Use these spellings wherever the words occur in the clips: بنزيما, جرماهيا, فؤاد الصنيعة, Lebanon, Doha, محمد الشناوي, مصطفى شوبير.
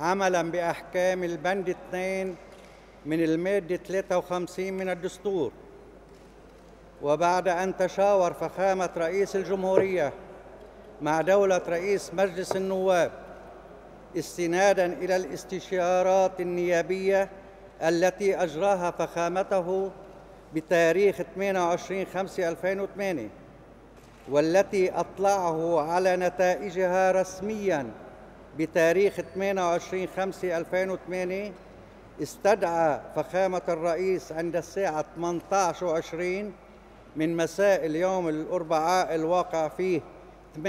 عملا بأحكام البند 2 من المادة 53 من الدستور، وبعد أن تشاور فخامة رئيس الجمهورية مع دولة رئيس مجلس النواب استناداً إلى الاستشارات النيابية التي أجراها فخامته بتاريخ 28/5/2008 والتي أطلعه على نتائجها رسمياً بتاريخ 28/5/2008، استدعى فخامة الرئيس عند الساعة 18:20 من مساء اليوم الأربعاء الواقع فيه 28/5/2008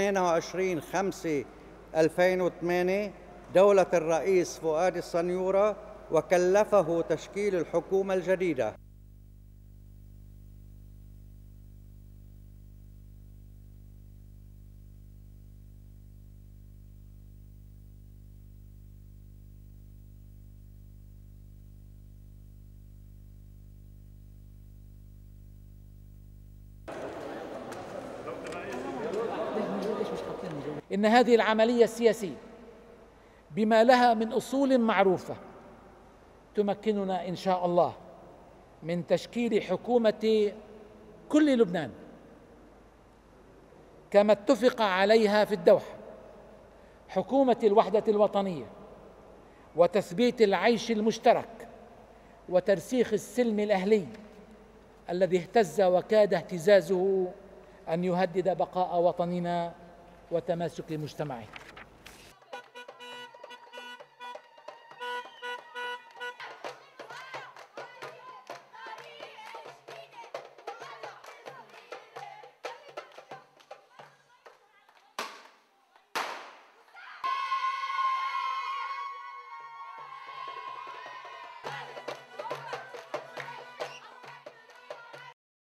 دولة الرئيس فؤاد الصنيعة وكلفه تشكيل الحكومة الجديدة. إن هذه العملية السياسية بما لها من أصول معروفة تمكننا إن شاء الله من تشكيل حكومة كل لبنان كما اتفق عليها في الدوحة، حكومة الوحدة الوطنية وتثبيت العيش المشترك وترسيخ السلم الأهلي الذي اهتز وكاد اهتزازه أن يهدد بقاء وطننا وتماسك مجتمعي.